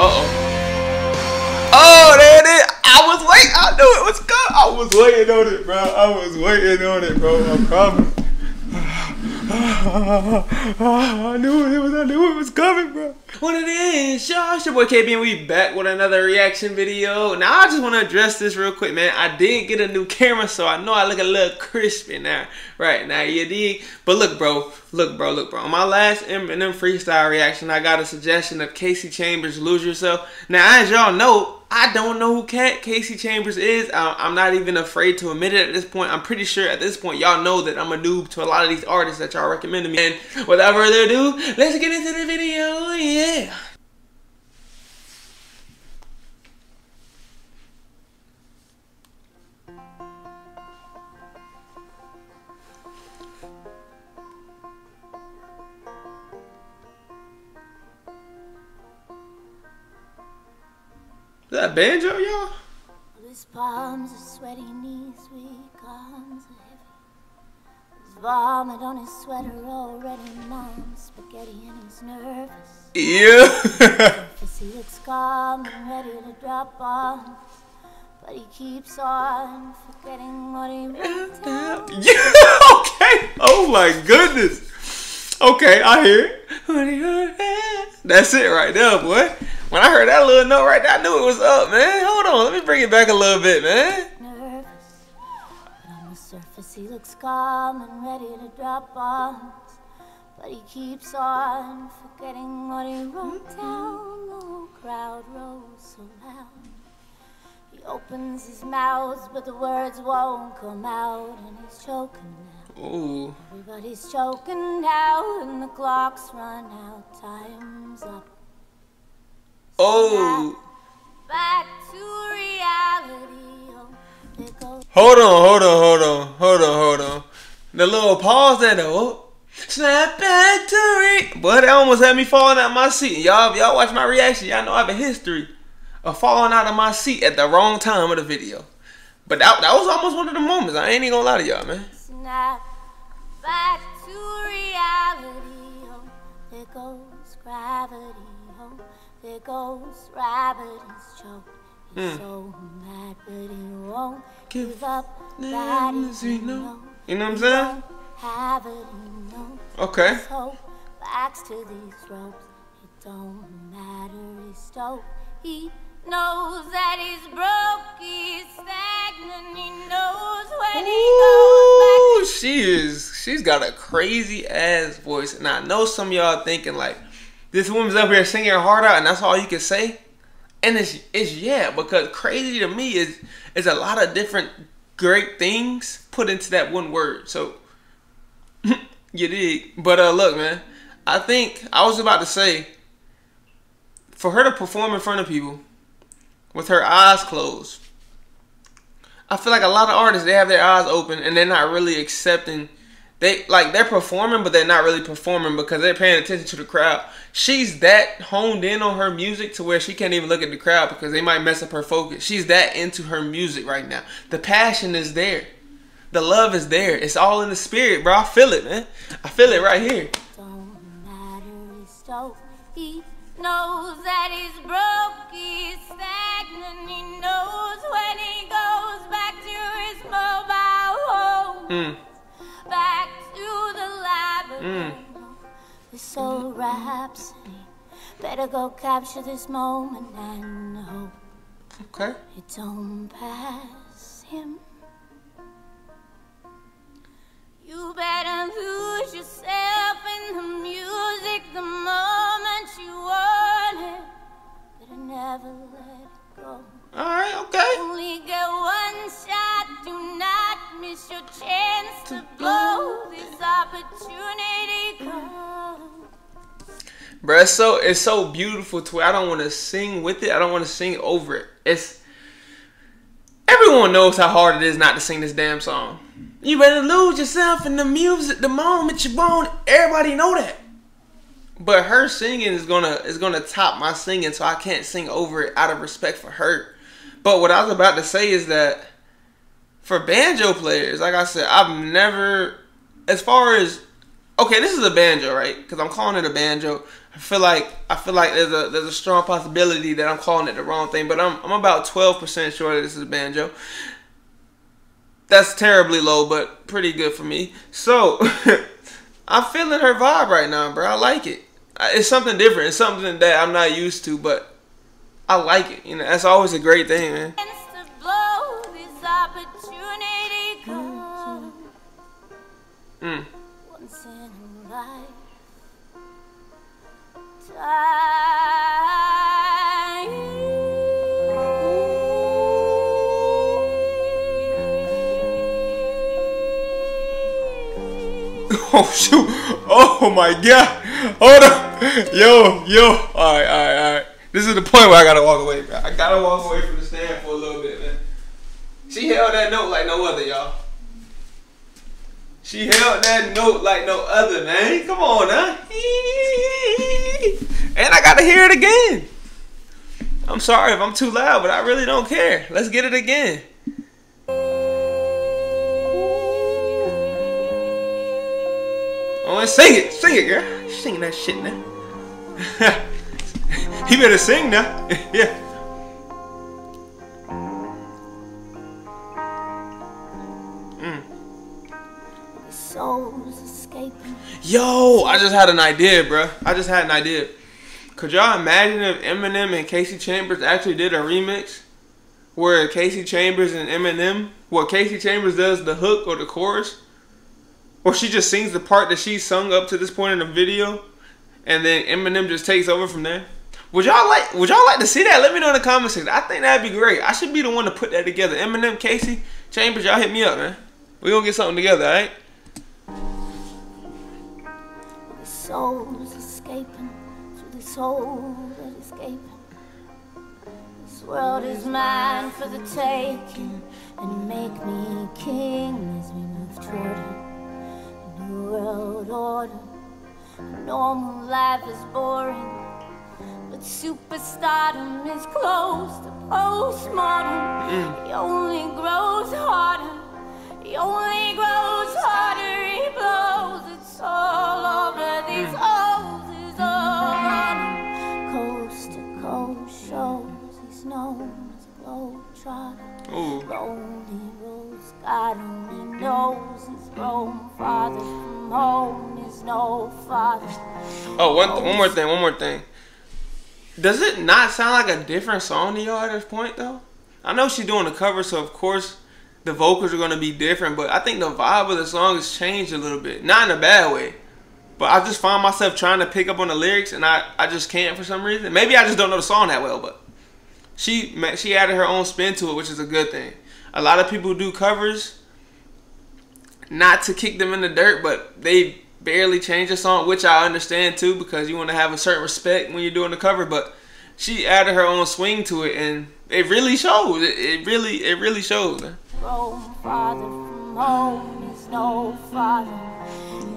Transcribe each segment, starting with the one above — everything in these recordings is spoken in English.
Uh-oh. Oh, there it is. I was waiting. I knew it was coming. I was waiting on it, bro. I was waiting on it, bro. I promise. I knew it was coming, bro. What it is, y'all, it's your boy KB and we back with another reaction video. Now I just want to address this real quick, man. I did get a new camera, so I know I look a little crispy now, right now, you dig? But look, bro, look, bro, look, bro. On my last Eminem freestyle reaction, I got a suggestion of Kasey Chambers' Lose Yourself. Now, as y'all know, I don't know who Kasey Chambers is. I'm not even afraid to admit it at this point. I'm pretty sure at this point y'all know that I'm a noob to a lot of these artists that y'all recommended me. And without further ado, let's get into the video. Yeah. Is that banjo, y'all? These palms are sweaty, knees weak, arms are heavy. There's vomit on his sweater already, mom's spaghetti, and he's nervous. Yeah. He looks calm and ready to drop bombs, but he keeps on forgetting what he meant. Yeah, okay. Oh my goodness. Okay, I hear it. That's it right there, boy. When I heard that little note right there, I knew it was up, man. Hold on, let me bring it back a little bit, man. Nervous, but on the surface he looks calm and ready to drop bombs, but he keeps on forgetting what he wrote down. The whole crowd rolls so loud. He opens his mouth, but the words won't come out, and he's choking now. Ooh. Everybody's choking now, and the clock's run out. Time's up. Oh. Back to reality. Oh, hold on. The little pause there, though. Snap back to reality. Boy, that almost had me falling out of my seat. Y'all watch my reaction. Y'all know I have a history of falling out of my seat at the wrong time of the video. But that was almost one of the moments. I ain't even gonna lie to y'all, man. Snap back to reality. Oh, there goes gravity. Oh, there goes rabbit, he's choked. He's so mad, but he won't give up. That is, you know what I'm saying? Have it, you know. Okay. His hope backs to these ropes. It don't matter, he's stoked. He knows that he's broke, he's stagnant. He knows when he goes back. She's got a crazy ass voice, and I know some of y'all thinking like, this woman's up here singing her heart out, and that's all you can say. And it's yeah, because crazy to me is a lot of different great things put into that one word. So you dig. But look, man, I think I was about to say, for her to perform in front of people with her eyes closed, I feel like a lot of artists, they have their eyes open and they're not really accepting. They're performing, but they're not really performing because they're paying attention to the crowd. She's that honed in on her music to where she can't even look at the crowd because they might mess up her focus. She's that into her music right now. The passion is there. The love is there. It's all in the spirit, bro. I feel it, man. I feel it right here. Don't matter, he's stoked. He knows that he's broke. He's stagnant. He knows when he goes back to his mobile home. Back to the labyrinth. The soul rhapsody. Better go capture this moment and hope. Okay. It don't pass him. You better lose yourself in the music the moment you want it. Better never let it go. Alright, okay. Only get one shot, do not miss your chance to blow this opportunity come. Bruh, it's so beautiful to it. I don't want to sing with it. I don't want to sing over it. It's, everyone knows how hard it is not to sing this damn song. You better lose yourself in the music the moment you're born. Everybody know that. But her singing is gonna top my singing, so I can't sing over it out of respect for her. But what I was about to say is that for banjo players, like I said, I've never, as far as Okay, this is a banjo, right? Because I'm calling it a banjo. I feel like there's a strong possibility that I'm calling it the wrong thing, but I'm about 12% sure that this is a banjo. That's terribly low, but pretty good for me. So I'm feeling her vibe right now, bro. I like it. It's something different. It's something that I'm not used to, but I like it. You know, that's always a great thing, man. Mm. Once in life, time. Oh shoot! Oh my God! Hold up! Yo! All right. This is the point where I gotta walk away, bro. I gotta walk away from the stand for a little bit, man. She held that note like no other, y'all. She held that note like no other, man. Come on, huh? And I gotta hear it again. I'm sorry if I'm too loud, but I really don't care. Let's get it again. Oh, let's sing it, girl. Sing that shit now. He better sing now. Yeah. Yo, I just had an idea, bro. Could y'all imagine if Eminem and Kasey Chambers actually did a remix where Kasey Chambers and Eminem, well, Kasey Chambers does the hook or the chorus, or she just sings the part that she sung up to this point in the video, and then Eminem just takes over from there? Would y'all like to see that? Let me know in the comment section. I think that'd be great. I should be the one to put that together. Eminem, Kasey Chambers, y'all hit me up, man. We gonna get something together, all right? Souls escaping to the soul that is escaping. This world is mine for the taking, and make me king as we move toward a new world order. Normal life is boring, but superstardom is close to postmodern. It only grows harder. It only grows harder. It blows. It's all over. These old is all coast to coast shows. He's known as a globetrotter. Lonely roads, God only knows. He's grown farther from home. He's no father. Oh, one more thing. Does it not sound like a different song to y'all at this point, though? I know she's doing the cover, so of course the vocals are going to be different, but I think the vibe of the song has changed a little bit. Not in a bad way, but I just find myself trying to pick up on the lyrics, and I just can't for some reason. Maybe I just don't know the song that well, but she added her own spin to it, which is a good thing. A lot of people do covers, not to kick them in the dirt, but they barely change the song, which I understand too, because you want to have a certain respect when you're doing the cover. But she added her own swing to it, and it really shows. It really shows. Grown farther from home is no father,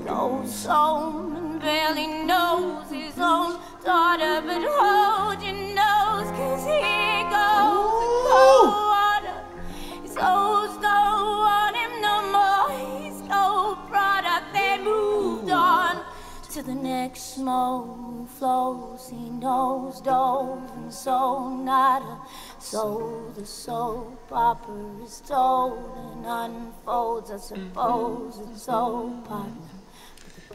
no soul, and barely knows his own daughter. But hold your nose, 'cause here goes the cold water. His old don't want him no more. He's no product. They moved on to the next small flows. He knows dove and so nada. So the soap opera is told and unfolds, I suppose. It's so partner.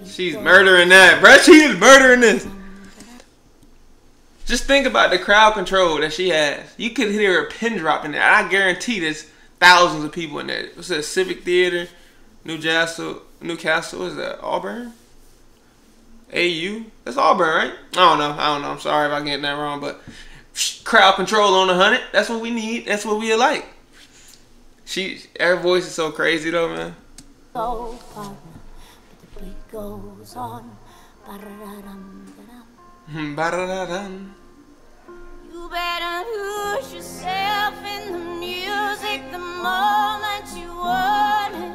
She's murdering that, bruh. She is murdering this. Just think about the crowd control that she has. You could hear a pin drop in there. I guarantee there's thousands of people in there. What's that? Civic Theater, Newcastle, is that Auburn? AU? That's Auburn, right? I don't know. I'm sorry if I'm getting that wrong, but crowd control on 100. That's what we need. That's what we like. Her voice is so crazy though, man. So partner, but the beat goes on. Ba-da-da-dum. You better lose yourself in the music the moment you want it.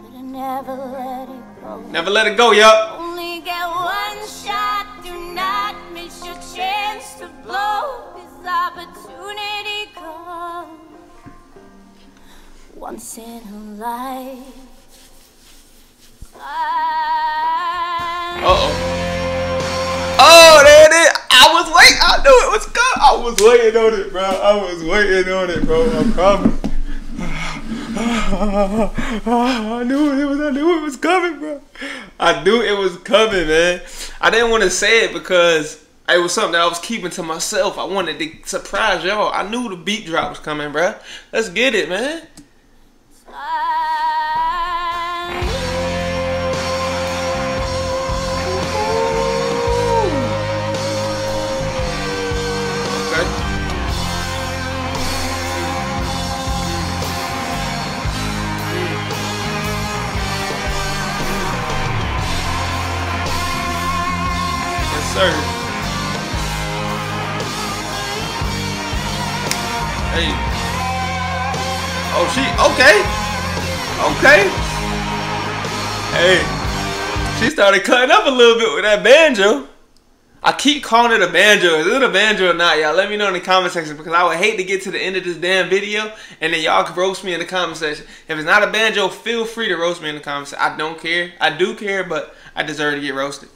But never let it go. Never let it go, y'all. Get one shot, do not miss your chance to blow. This opportunity comes once in a life. Uh-oh. Oh, there it is. I was waiting. I knew it was good. I was waiting on it, bro. I was waiting on it, bro. I promise. I knew it was coming, bro. I knew it was coming, man. I didn't want to say it because it was something that I was keeping to myself. I wanted to surprise y'all. I knew the beat drop was coming, bro. Let's get it, man. There you go. Hey. Oh, she okay. Okay. Hey. She started cutting up a little bit with that banjo. I keep calling it a banjo. Is it a banjo or not, y'all? Let me know in the comment section because I would hate to get to the end of this damn video and then y'all could roast me in the comment section. If it's not a banjo, feel free to roast me in the comment section. I don't care. I do care, but I deserve to get roasted.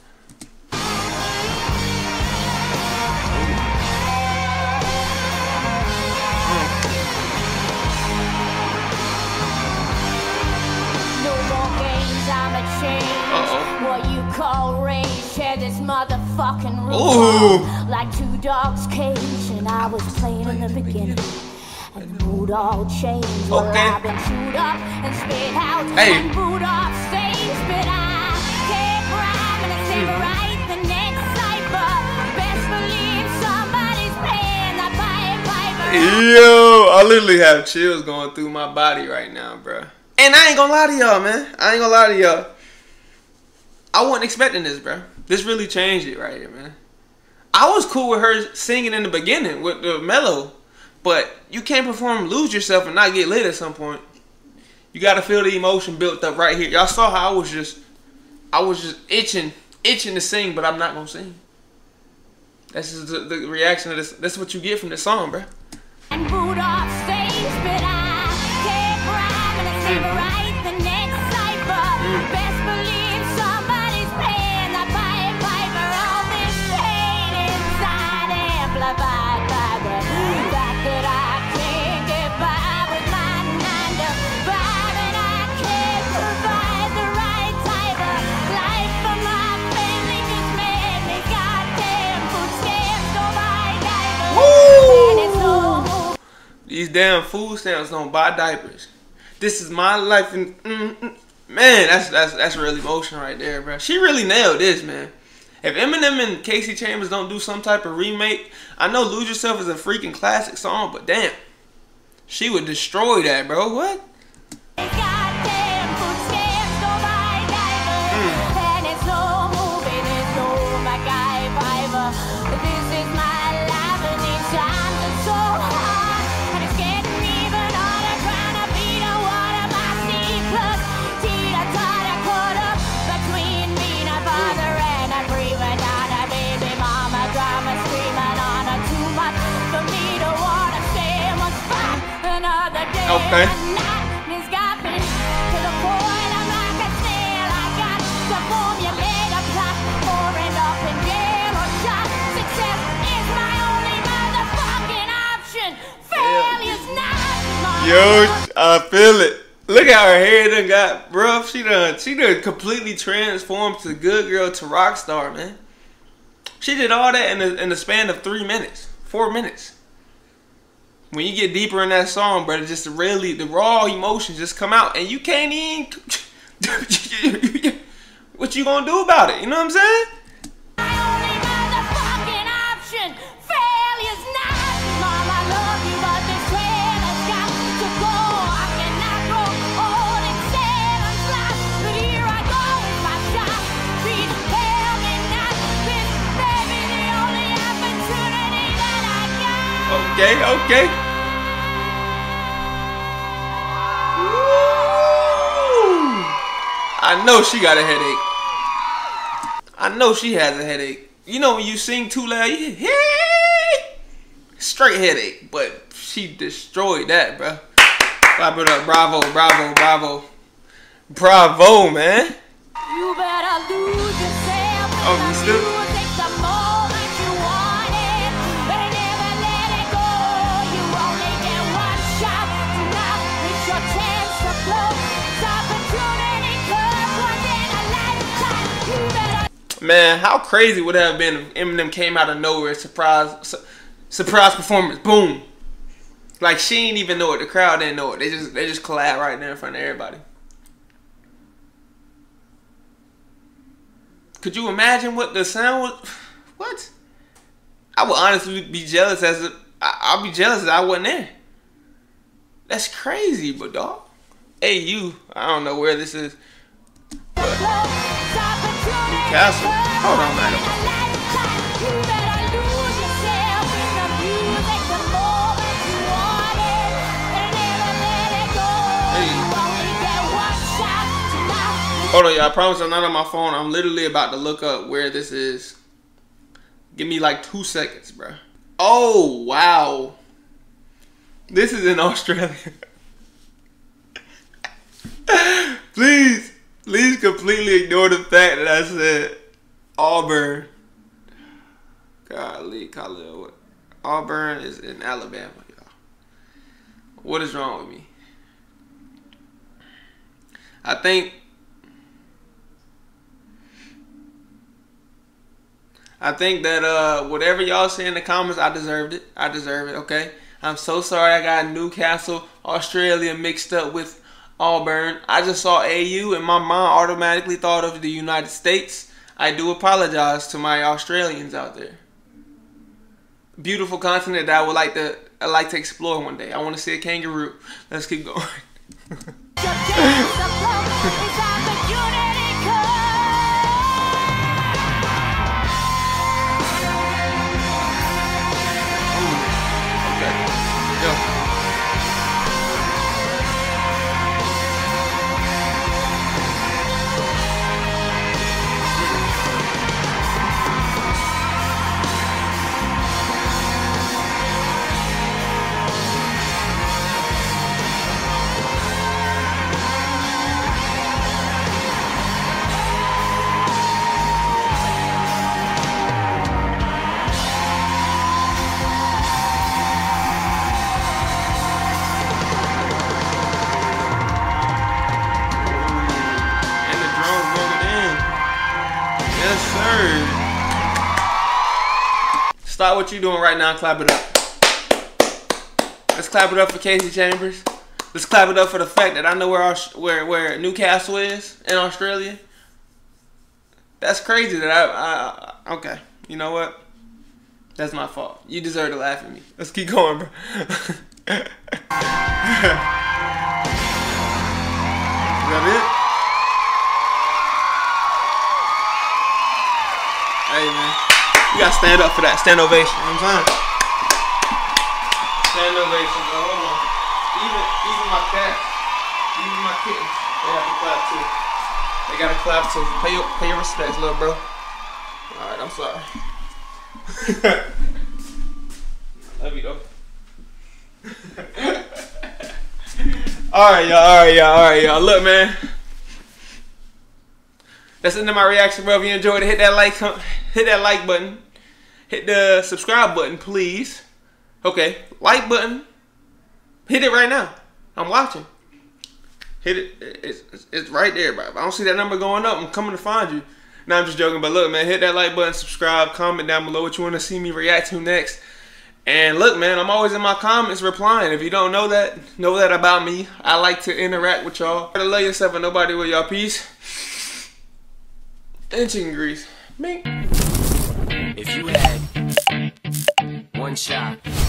Motherfucking room like two dogs cage, and I was playing in the beginning and mood all changed. I've been chewed up and spit out and booed off stage, but I can't rhyme and it's never right. The next cypher, best believe somebody's paying the Pied Piper. Yo, I literally have chills going through my body right now, bro. And I ain't gonna lie to y'all, man. I ain't gonna lie to y'all. I wasn't expecting this, bro. This really changed it right here, man. I was cool with her singing in the beginning with the mellow, but you can't perform Lose Yourself and not get lit at some point. You gotta feel the emotion built up right here. Y'all saw how I was just itching to sing, but I'm not gonna sing. That's just the reaction of this. That's what you get from this song, bro. And booed off stage, but I can't rhyme and it's never right. The next cypher, best believe somebody's paying. These damn food stamps don't buy diapers. This is my life, and man, that's real emotion right there, bro. She really nailed this, man. If Eminem and Kasey Chambers don't do some type of remake, I know Lose Yourself is a freaking classic song, but damn, she would destroy that, bro. What? Okay. Yo, I feel it. Look at her hair done got rough. She done completely transformed to good girl to rock star, man. She did all that in the span of 3 minutes, 4 minutes. When you get deeper in that song, brother, just really the raw emotions just come out, and you can't even. What you gonna do about it? You know what I'm saying? My only motherfucking option, failure's not. Mom, I love you, but this trailer's got to go. I cannot grow old and sad and fly, but here I go with my shot. Please fail me not, bitch, baby, the only opportunity that I got. Okay, okay. I know she got a headache. I know she has a headache. You know when you sing too loud, you straight headache. But she destroyed that, bro. Clap it up, bravo, bravo, bravo, bravo, man. You better lose yourself. Oh, you still? Man, how crazy would it have been if Eminem came out of nowhere, surprise performance, boom. Like, she ain't even know it. The crowd didn't know it. They just collab right there in front of everybody. Could you imagine what the sound was? What? I would honestly be jealous as if I'll be jealous if I wasn't there. That's crazy, but dog. Hey, you. I don't know where this is. But Newcastle. Hold on, man. Hold on, y'all. I promise I'm not on my phone. I'm literally about to look up where this is. Give me like 2 seconds, bro. Oh, wow. This is in Australia. Please completely ignore the fact that I said Auburn. Golly, Khalil. Auburn is in Alabama, y'all. What is wrong with me? I think... that whatever y'all say in the comments, I deserved it. I deserve it, okay? I'm so sorry I got Newcastle, Australia mixed up with Auburn. I just saw AU and my mind automatically thought of the United States. I do apologize to my Australians out there. Beautiful continent that I would like to explore one day. I want to see a kangaroo. Let's keep going. Stop what you're doing right now and clap it up. Let's clap it up for Kasey Chambers. Let's clap it up for the fact that I know where Newcastle is in Australia. That's crazy that I okay. You know what? That's my fault. You deserve to laugh at me. Let's keep going, bro. Is that it? Hey, man. You gotta stand up for that. Stand ovation. You know what I'm saying? Stand ovation, bro. Hold on. Even my cats, even my kittens, they have to clap too. They gotta clap too. Pay your respects, little bro. Alright, I'm sorry. I love you, though. Alright, y'all. Alright, y'all. Alright, y'all. Look, man. That's the end of my reaction, bro. If you enjoyed it, hit that like button. Hit the subscribe button, please. Okay, like button. Hit it right now. I'm watching. Hit it. It's right there, bro. I don't see that number going up. I'm coming to find you. No, I'm just joking. But look, man, hit that like button, subscribe, comment down below what you want to see me react to next. And look, man, I'm always in my comments replying. If you don't know that about me. I like to interact with y'all. Better love yourself and nobody will, y'all. Peace. And chicken grease. Mink. If you had one shot.